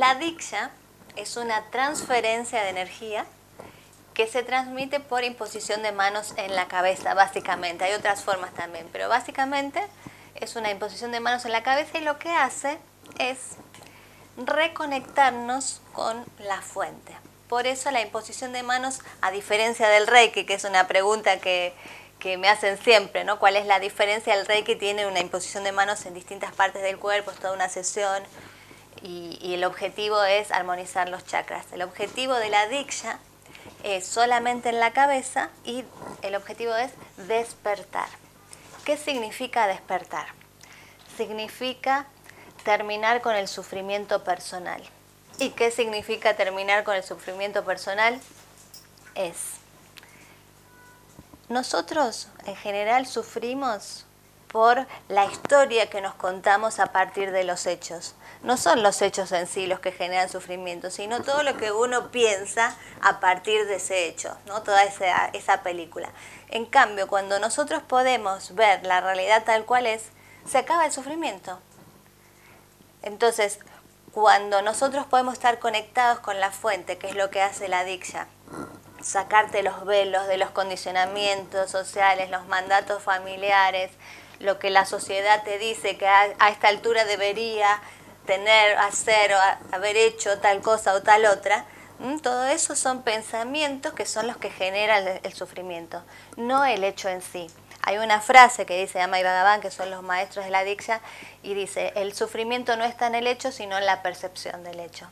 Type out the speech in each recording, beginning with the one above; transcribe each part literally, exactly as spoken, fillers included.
La Diksha es una transferencia de energía que se transmite por imposición de manos en la cabeza, básicamente. Hay otras formas también, pero básicamente es una imposición de manos en la cabeza y lo que hace es reconectarnos con la fuente. Por eso la imposición de manos, a diferencia del Reiki, que es una pregunta que, que me hacen siempre, ¿no? ¿Cuál es la diferencia? El Reiki tiene una imposición de manos en distintas partes del cuerpo, es toda una sesión y, y el objetivo es armonizar los chakras. El objetivo de la Diksha es solamente en la cabeza y el objetivo es despertar. ¿Qué significa despertar? Significa terminar con el sufrimiento personal. ¿Y qué significa terminar con el sufrimiento personal? Es, nosotros en general sufrimos por la historia que nos contamos a partir de los hechos. No son los hechos en sí los que generan sufrimiento, sino todo lo que uno piensa a partir de ese hecho, ¿no? Toda esa, esa película. En cambio, cuando nosotros podemos ver la realidad tal cual es, se acaba el sufrimiento. Entonces, cuando nosotros podemos estar conectados con la fuente, que es lo que hace la Diksha, sacarte los velos de los condicionamientos sociales, los mandatos familiares, lo que la sociedad te dice que a, a esta altura debería tener, hacer o a, haber hecho tal cosa o tal otra, ¿m? Todo eso son pensamientos que son los que generan el, el sufrimiento, no el hecho en sí. Hay una frase que dice Amai Bhagavan, que son los maestros de la Diksha, y dice, el sufrimiento no está en el hecho, sino en la percepción del hecho.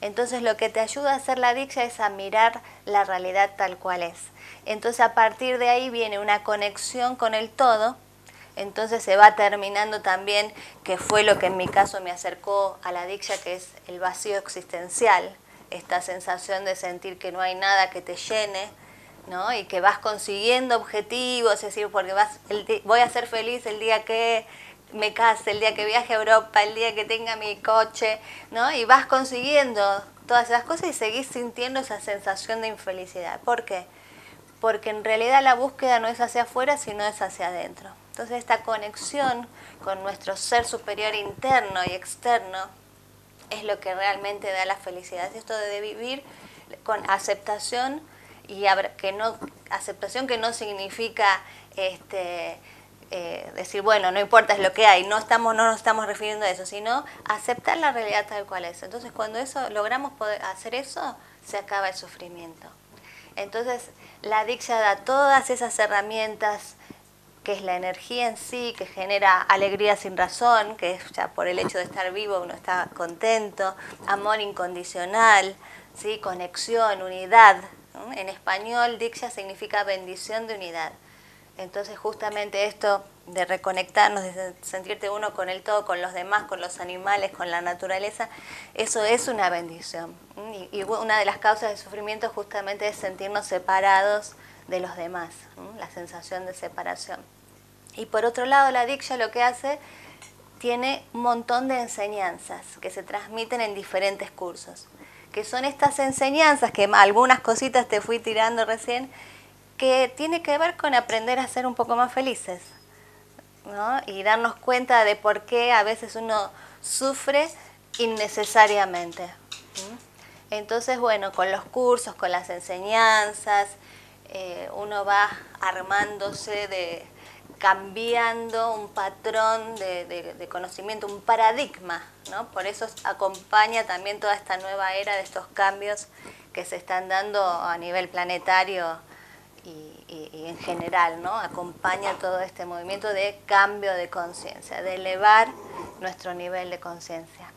Entonces lo que te ayuda a hacer la Diksha es a mirar la realidad tal cual es. Entonces a partir de ahí viene una conexión con el todo. Entonces se va terminando también, que fue lo que en mi caso me acercó a la Diksha, que es el vacío existencial, esta sensación de sentir que no hay nada que te llene, ¿no? Y que vas consiguiendo objetivos, es decir, porque vas, el, voy a ser feliz el día que me case, el día que viaje a Europa, el día que tenga mi coche, ¿no? Y vas consiguiendo todas esas cosas y seguís sintiendo esa sensación de infelicidad. ¿Por qué? Porque en realidad la búsqueda no es hacia afuera, sino es hacia adentro. Entonces esta conexión con nuestro ser superior interno y externo es lo que realmente da la felicidad. Es esto de vivir con aceptación, y que no, aceptación que no significa este, eh, decir, bueno, no importa, es lo que hay, no, estamos, no nos estamos refiriendo a eso, sino aceptar la realidad tal cual es. Entonces cuando eso logramos poder hacer eso, se acaba el sufrimiento. Entonces la Diksha da todas esas herramientas, que es la energía en sí, que genera alegría sin razón, que es ya por el hecho de estar vivo uno está contento, amor incondicional, ¿sí? Conexión, unidad. ¿No? En español, Diksha significa bendición de unidad. Entonces justamente esto de reconectarnos, de sentirte uno con el todo, con los demás, con los animales, con la naturaleza, eso es una bendición. Y, y una de las causas del sufrimiento justamente es sentirnos separados de los demás, ¿no? La sensación de separación. Y por otro lado, la Diksha lo que hace, tiene un montón de enseñanzas que se transmiten en diferentes cursos, que son estas enseñanzas, que algunas cositas te fui tirando recién, que tiene que ver con aprender a ser un poco más felices, ¿no? Y darnos cuenta de por qué a veces uno sufre innecesariamente. Entonces, bueno, con los cursos, con las enseñanzas, eh, uno va armándose de, cambiando un patrón de, de, de conocimiento, un paradigma, ¿no? Por eso acompaña también toda esta nueva era de estos cambios que se están dando a nivel planetario y, y, y en general, ¿no? Acompaña todo este movimiento de cambio de conciencia, de elevar nuestro nivel de conciencia.